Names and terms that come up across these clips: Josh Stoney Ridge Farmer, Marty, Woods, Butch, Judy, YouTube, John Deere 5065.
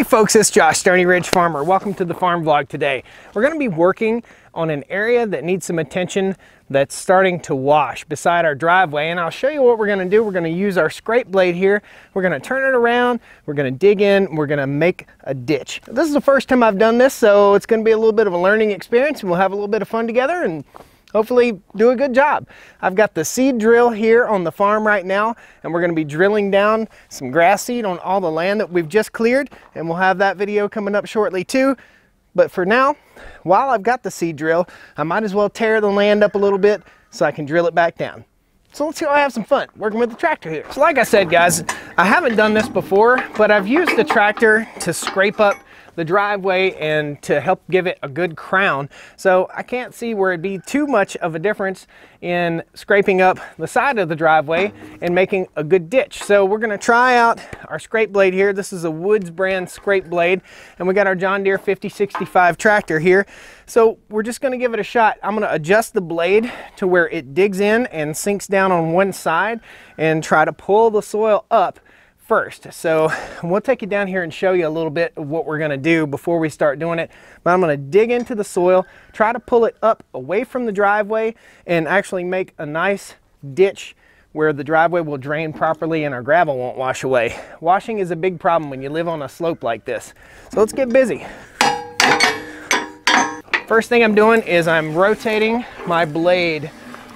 Hey folks, it's Josh, Stoney Ridge Farmer. Welcome to the farm vlog today. We're going to be working on an area that needs some attention that's starting to wash beside our driveway, and I'll show you what we're going to do. We're going to use our scrape blade here. We're going to turn it around. We're going to dig in. And we're going to make a ditch. This is the first time I've done this, so it's going to be a little bit of a learning experience, and we'll have a little bit of fun together and hopefully do a good job. I've got the seed drill here on the farm right now, and we're going to be drilling down some grass seed on all the land that we've just cleared, and we'll have that video coming up shortly too. But for now, while I've got the seed drill, I might as well tear the land up a little bit so I can drill it back down. So let's go have some fun working with the tractor here. So like I said, guys, I haven't done this before, but I've used the tractor to scrape up the driveway and to help give it a good crown. So I can't see where it'd be too much of a difference in scraping up the side of the driveway and making a good ditch. So we're going to try out our scrape blade here. This is a Woods brand scrape blade, and we got our John Deere 5065 tractor here. So we're just going to give it a shot. I'm going to adjust the blade to where it digs in and sinks down on one side and try to pull the soil up first. So we'll take it down here and show you a little bit of what we're going to do before we start doing it. But I'm going to dig into the soil, try to pull it up away from the driveway, and actually make a nice ditch where the driveway will drain properly and our gravel won't wash away. Washing is a big problem when you live on a slope like this. So let's get busy. First thing I'm doing is I'm rotating my blade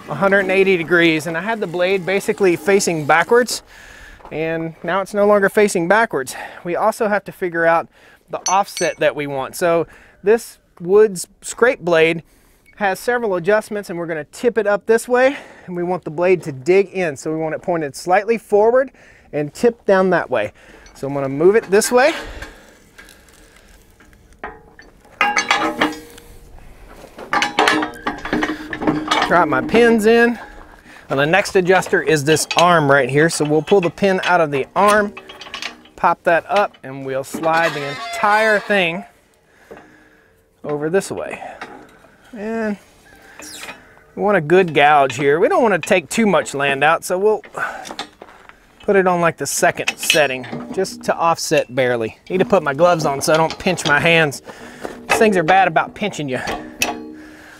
180 degrees, and I had the blade basically facing backwards, and now it's no longer facing backwards. We also have to figure out the offset that we want. So this Woods scrape blade has several adjustments, and we're going to tip it up this way, and we want the blade to dig in. So we want it pointed slightly forward and tipped down that way. So I'm going to move it this way. Drop my pins in. And the next adjuster is this arm right here. So we'll pull the pin out of the arm, pop that up, and we'll slide the entire thing over this way. And we want a good gouge here. We don't want to take too much land out, so we'll put it on like the second setting, just to offset barely. Need to put my gloves on so I don't pinch my hands. These things are bad about pinching you.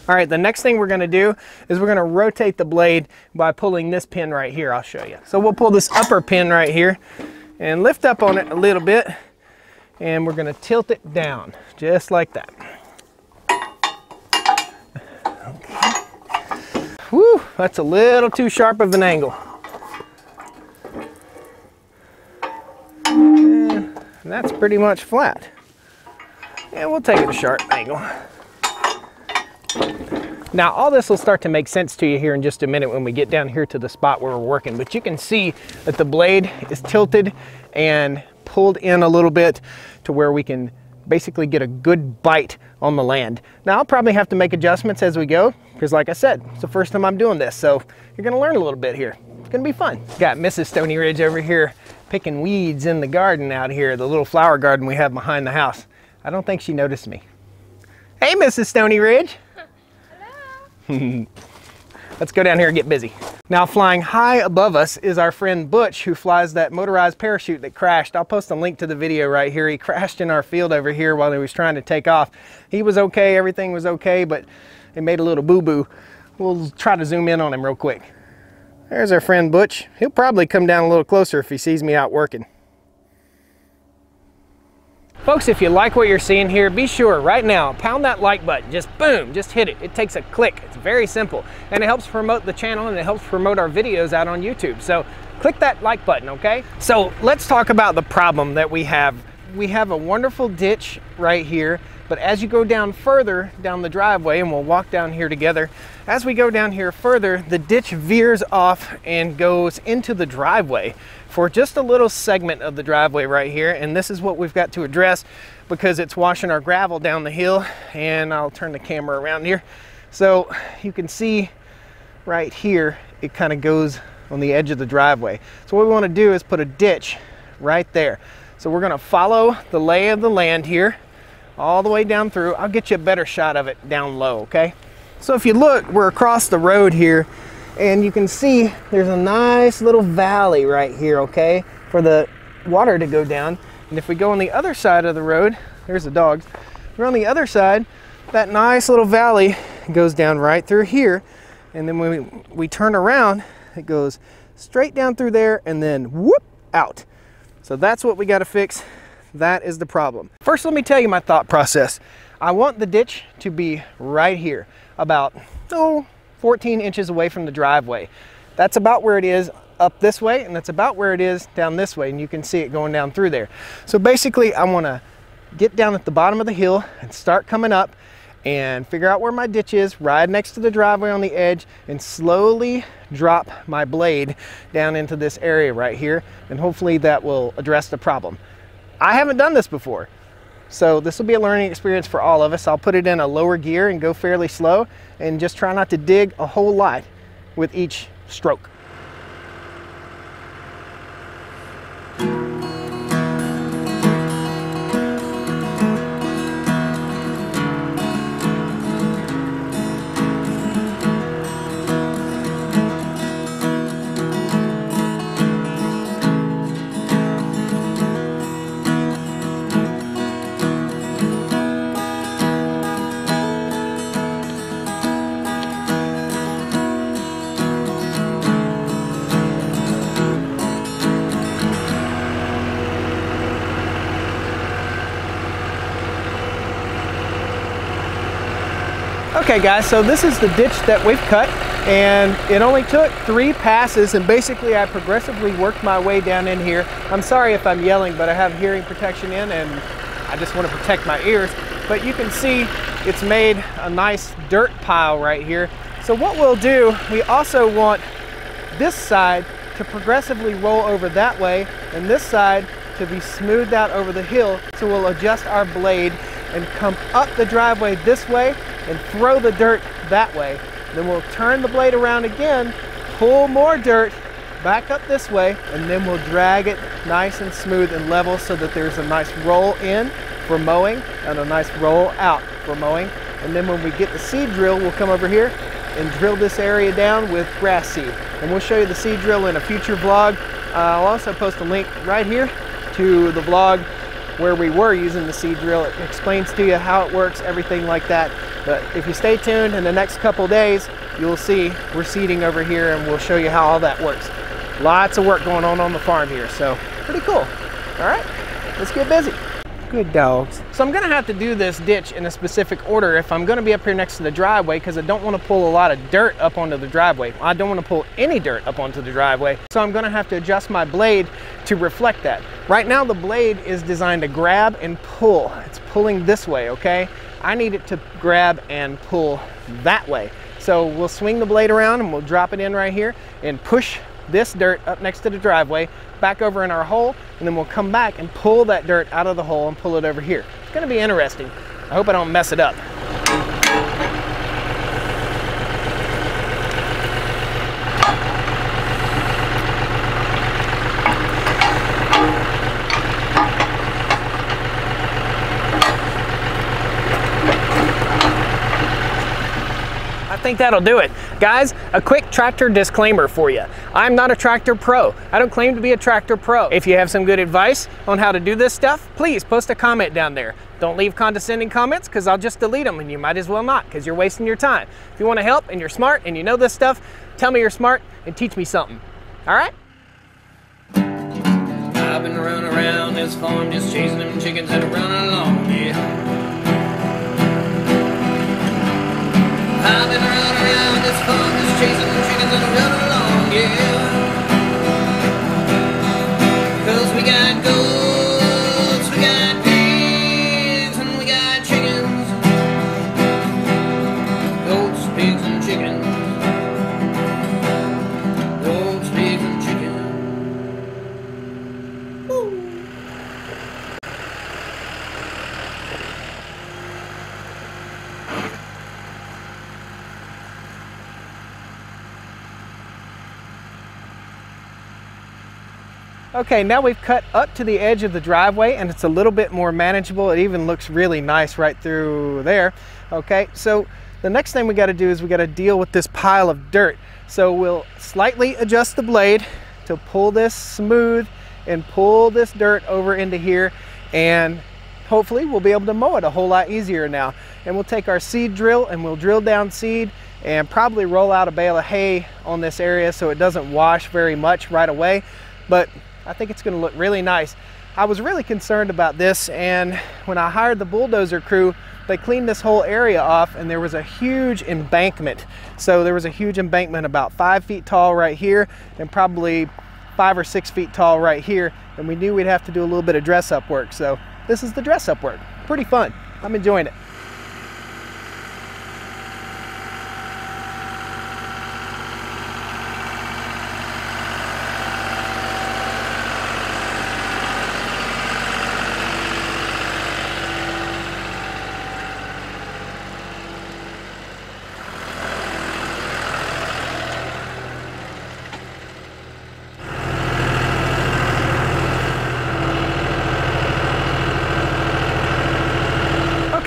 All right, the next thing we're gonna do is we're gonna rotate the blade by pulling this pin right here. I'll show you. So we'll pull this upper pin right here and lift up on it a little bit, and we're gonna tilt it down, just like that. Okay. Whew, that's a little too sharp of an angle. And that's pretty much flat. Yeah, we'll take it a sharp angle. Now, all this will start to make sense to you here in just a minute when we get down here to the spot where we're working, but you can see that the blade is tilted and pulled in a little bit to where we can basically get a good bite on the land. Now, I'll probably have to make adjustments as we go, because like I said, it's the first time I'm doing this, so you're going to learn a little bit here. It's going to be fun. Got Mrs. Stoney Ridge over here picking weeds in the garden out here, the little flower garden we have behind the house. I don't think she noticed me. Hey, Mrs. Stoney Ridge. Let's go down here and get busy. Now, flying high above us is our friend Butch, who flies that motorized parachute that crashed. I'll post a link to the video right here. He crashed in our field over here while he was trying to take off. He was okay, everything was okay, but it made a little boo-boo. We'll try to zoom in on him real quick. There's our friend Butch. He'll probably come down a little closer if he sees me out working. Folks, if you like what you're seeing here, be sure right now, pound that like button, just boom, just hit it. It takes a click, it's very simple. And it helps promote the channel, and it helps promote our videos out on YouTube. So click that like button, okay? So let's talk about the problem that we have. We have a wonderful ditch right here, but as you go down further down the driveway, and we'll walk down here together, as we go down here further, the ditch veers off and goes into the driveway for just a little segment of the driveway right here, and this is what we've got to address because it's washing our gravel down the hill. And I'll turn the camera around here so you can see right here it kind of goes on the edge of the driveway. So what we want to do is put a ditch right there. So we're going to follow the lay of the land here all the way down through. I'll get you a better shot of it down low, okay? So if you look, we're across the road here, and you can see there's a nice little valley right here, okay, for the water to go down. And if we go on the other side of the road, there's the dogs, we're on the other side, that nice little valley goes down right through here. And then when we turn around, it goes straight down through there and then whoop, out. So that's what we got to fix. That is the problem. First, let me tell you my thought process. I want the ditch to be right here, about 14 inches away from the driveway. That's about where it is up this way, and that's about where it is down this way, and you can see it going down through there. So basically, I want to get down at the bottom of the hill and start coming up and figure out where my ditch is, ride next to the driveway on the edge, and slowly drop my blade down into this area right here, and hopefully that will address the problem. I haven't done this before, so this will be a learning experience for all of us. I'll put it in a lower gear and go fairly slow and just try not to dig a whole lot with each stroke. Okay guys, so this is the ditch that we've cut, and it only took 3 passes, and basically I progressively worked my way down in here. I'm sorry if I'm yelling, but I have hearing protection in and I just want to protect my ears. But you can see it's made a nice dirt pile right here. So what we'll do, we also want this side to progressively roll over that way and this side to be smoothed out over the hill. So we'll adjust our blade and come up the driveway this way and throw the dirt that way. Then we'll turn the blade around again, pull more dirt back up this way, and then we'll drag it nice and smooth and level so that there's a nice roll in for mowing and a nice roll out for mowing. And then when we get the seed drill, we'll come over here and drill this area down with grass seed. And we'll show you the seed drill in a future vlog. I'll also post a link right here to the vlog where we were using the seed drill. It explains to you how it works, everything like that. But if you stay tuned, in the next couple days, you'll see we're seeding over here and we'll show you how all that works. Lots of work going on the farm here, so pretty cool. All right, let's get busy. Good dogs. So I'm gonna have to do this ditch in a specific order if I'm gonna be up here next to the driveway, because I don't wanna pull a lot of dirt up onto the driveway. I don't wanna pull any dirt up onto the driveway. So I'm gonna have to adjust my blade to reflect that. Right now the blade is designed to grab and pull. It's pulling this way, okay? I need it to grab and pull that way. So we'll swing the blade around and we'll drop it in right here and push this dirt up next to the driveway back over in our hole, and then we'll come back and pull that dirt out of the hole and pull it over here. It's going to be interesting. I hope I don't mess it up. I think that'll do it. Guys, a quick tractor disclaimer for you. I'm not a tractor pro. I don't claim to be a tractor pro. If you have some good advice on how to do this stuff, please post a comment down there. Don't leave condescending comments, because I'll just delete them, and you might as well not, because you're wasting your time. If you want to help and you're smart and you know this stuff, tell me you're smart and teach me something. All right? I've been running around this farm just chasing them chickens that are running along, yeah. I've been running around this farm, just chasing the chickens and I'm running along, yeah. 'Cause we got goats, we got pigs, and we got chickens. Goats, pigs, and chickens. Goats, pigs, and chickens. Woo! Okay, now we've cut up to the edge of the driveway and it's a little bit more manageable. It even looks really nice right through there. Okay, so the next thing we got to do is we got to deal with this pile of dirt. So we'll slightly adjust the blade to pull this smooth and pull this dirt over into here, and hopefully we'll be able to mow it a whole lot easier now. And we'll take our seed drill and we'll drill down seed and probably roll out a bale of hay on this area so it doesn't wash very much right away. But I think it's going to look really nice. I was really concerned about this, and when I hired the bulldozer crew, they cleaned this whole area off and there was a huge embankment. So there was a huge embankment about 5 feet tall right here and probably 5 or 6 feet tall right here. And we knew we'd have to do a little bit of dress up work. So this is the dress up work. Pretty fun. I'm enjoying it.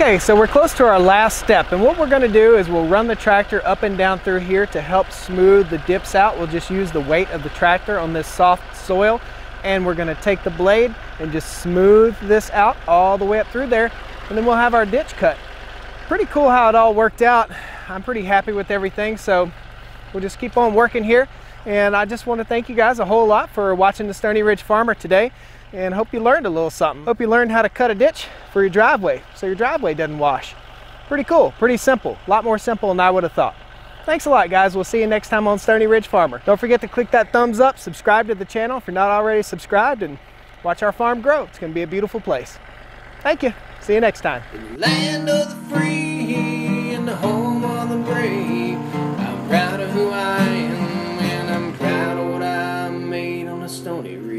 Okay, so we're close to our last step, and what we're going to do is we'll run the tractor up and down through here to help smooth the dips out. We'll just use the weight of the tractor on this soft soil, and we're going to take the blade and just smooth this out all the way up through there, and then we'll have our ditch cut. Pretty cool how it all worked out. I'm pretty happy with everything, so we'll just keep on working here. And I just want to thank you guys a whole lot for watching the Stoney Ridge Farmer today, and hope you learned a little something. Hope you learned how to cut a ditch for your driveway so your driveway doesn't wash. Pretty cool, pretty simple, a lot more simple than I would have thought. Thanks a lot, guys. We'll see you next time on Stoney Ridge Farmer. Don't forget to click that thumbs up, subscribe to the channel if you're not already subscribed, and watch our farm grow. It's going to be a beautiful place. Thank you. See you next time. The land of the free and the home of the brave. I'm proud of who I am, and I'm proud of what I made on a Stoney Ridge.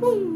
Woo!